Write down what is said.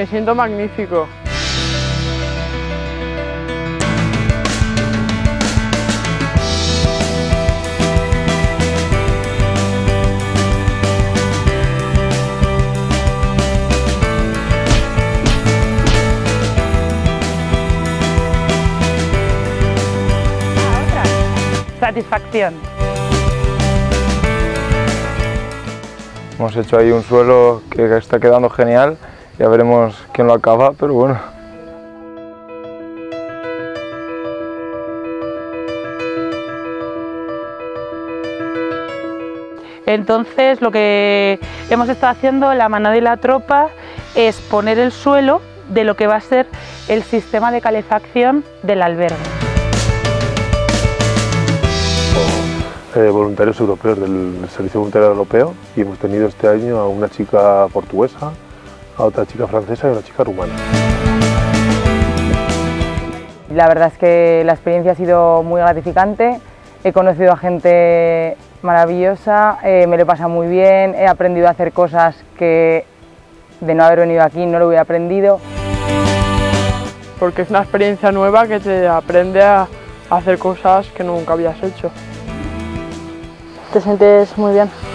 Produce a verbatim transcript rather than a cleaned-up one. Me siento magnífico. Satisfacción. Hemos hecho ahí un suelo que está quedando genial, ya veremos quién lo acaba, pero bueno. Entonces lo que hemos estado haciendo la manada y la tropa es poner el suelo de lo que va a ser el sistema de calefacción del albergue. Eh, voluntarios europeos del Servicio Voluntario Europeo, y hemos tenido este año a una chica portuguesa, a otra chica francesa y a una chica rumana. La verdad es que la experiencia ha sido muy gratificante, he conocido a gente maravillosa, eh, me lo he pasado muy bien, he aprendido a hacer cosas que de no haber venido aquí no lo hubiera aprendido. Porque es una experiencia nueva que te aprende a hacer cosas que nunca habías hecho. Te sientes muy bien.